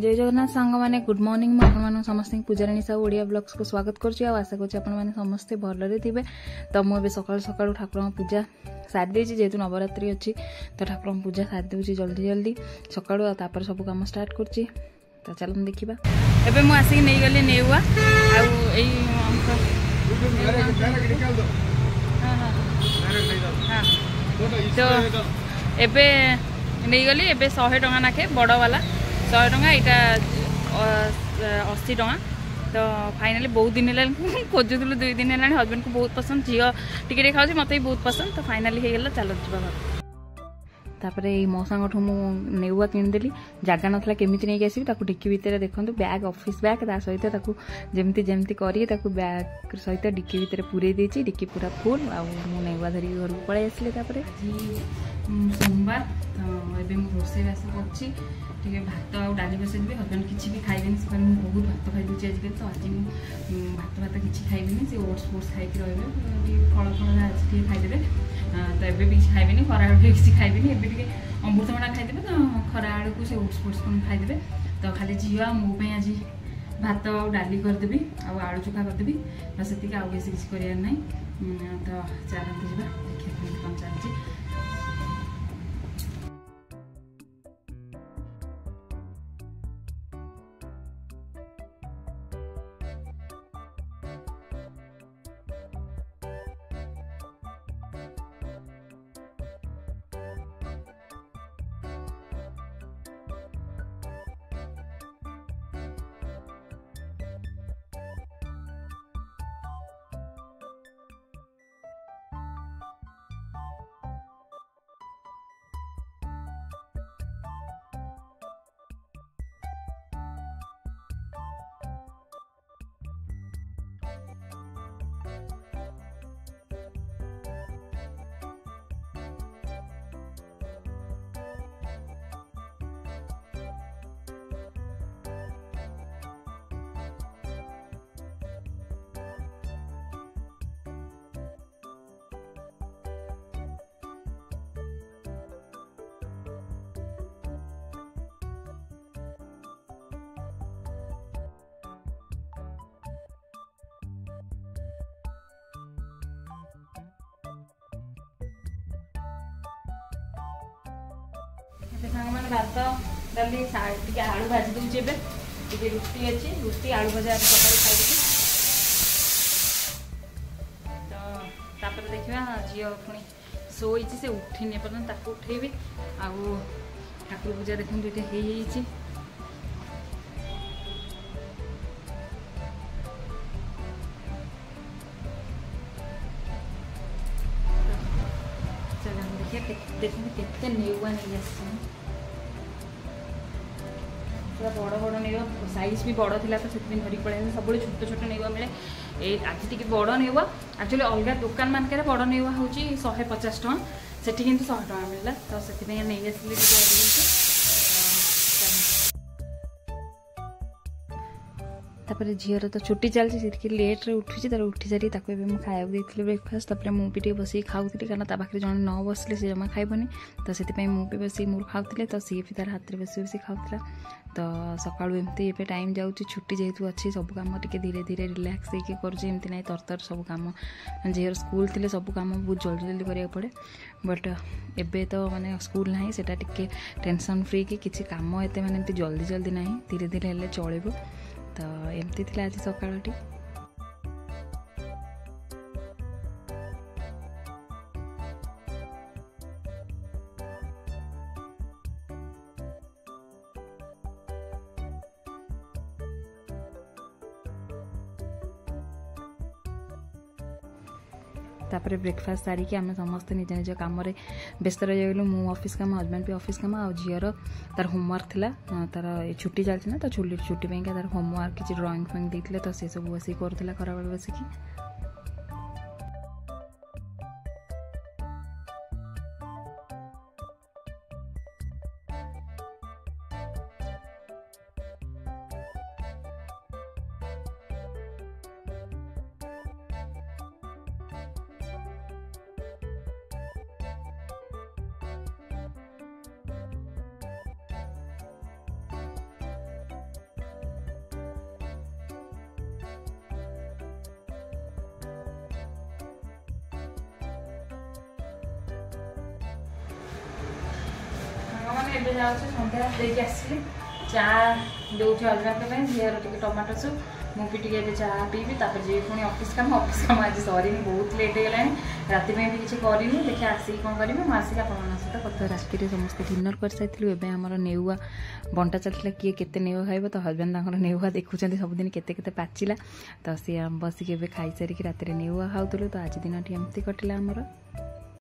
जय जगन्नाथ सांग माने गुड मॉर्निंग मुझे समस्त पूजाराणी साहू ओडिया ब्लॉग्स को स्वागत करछु आ आशा करछु आपण माने समस्त भलरे थिबे। तो मु सकाळ सकाळ ठाकुर पूजा सारी देछि जेतु नवरात्रि अछि तो ठाकुर पूजा सारी देछि जल्दी जल्दी सकाळ आ तापर सब काम स्टार्ट करछि। तो चलन देखिबा एबे मु आसी नै गेले नेउआ आ एई हां हां हां तो एबे नै गेली एबे 100 टका नाखे बडो वाला 100 टका यहाँ 80 टका। तो फाइनाली बहुत दिन है खोजुलु 2 दिन है हजबैंड को बहुत पसंद झील टे खाऊ मत भी बहुत पसंद। तो फाइनाली होगा चलो जी मो सांग नेउआ किदेली जगह नाला केमी नहीं आसबी ताकू डिक्की भितर देखते बैग ऑफिस बैग ता सहित जमती जमती करी बैग सहित डिक्की भितर पूरे देछि डिक्की पूरा फुल आ नेउआ धरी घर को पलि आसिले सोमवार। तो ये रोसे बास कर भात आ डाली बसैदेवी हजबैंड किसी भी खाइबे से बहुत भात खाईदे आजिकल। तो आज मुझे भात भात कि खाइबे से ओट्स फोट्स खाई रही फल फल आज खाईदे। तो ये भी किसी खाइबे खरा किसी खाइबे एबे अमृतभंडा खाईदे तो खरा आड़क से ओट्स फोट्स खाईदे। तो खाली झील मोपाई आज भात आ डाली करदेवी आलू चोखा करदेवी बस ये आउ बेस किसी कर। तो चलते जावा देखिए कौन चलती सांग मैंने भात डाली टे आलू भाजी दूचे टे रुटी अच्छी रुटी आलू भजा सकाल खाई। तो देखा झी पी शोई से उठीन एपर्तन उठेबी आउ ठाकुर पूजा देखते ये देखते नेउआ नहीं पूरा बड़ बड़ नेउआ साइज भी बड़ था तो धरी पड़े सब छोट छोट नेउआ मिले ए आज टी बड़ नेउआ एक्चुअली अलग दुकान मानक बड़ नेउआ हूँ 150 टका से कितना 100 टका मिलला। तो से नहीं आसली तापर झीर तो छुट्टी चलती लेट्रे उठुची तरह उठी सारी मुझे खाया देती ब्रेकफास्ट मुझे बस खाऊ कारण पाखे जन न बसले से जमा खाइबनी। तो से मुझे बस मोर खाऊ तो सी भी तार हाथ में बस बस खाऊला। तो सका एमती टाइम जाऊँगी छुट्टी जेहतु अच्छी सब कम टे धीरे धीरे रिलैक्स होकर करमती ना तरतर सब कम झीर स्कूल थे सब कम बहुत जल्दी जल्दी कराया पड़े बट एबे तो माने स्कूल ना से टेंशन फ्री कि कम एत मानते जल्दी जल्दी ना धीरे धीरे चलो। तो एमती थी आज सकाटी तापर ब्रेकफास्ट सारिकी आम समस्ते निज निज कम व्यस्त रही गलु मु ऑफिस काम हजबैंड भी ऑफिस काम आ झीर तार होमवर्क थी तार छुट्टी चलती ना तो छुट्टी पाइका तार होमवर्क किसी ड्राइंग फ्राइंग देते तो से सब बस करूला खरा बेल बसिकी। एवं जाऊँचा देखे आसली चा दूसरी अलग झीर टे टमाटो सूप मुझे टे चा पीबी तापर जी पुणी अफिस कम आज सरी बहुत लेट होगा रात भी किसी करें देखे आसिक कौन करी आसिक आप कथा राति समस्त डिनर कर सारी एवं आम नेउआ बंटा चलता किए के नेउआ खाइब तो हजबैंड नेउआ देखुं सबुदिन के पाचिला तो सी बसिक खाई सारिक रात नेउआ खाऊ तो आज दिन एमती कटिला आमर।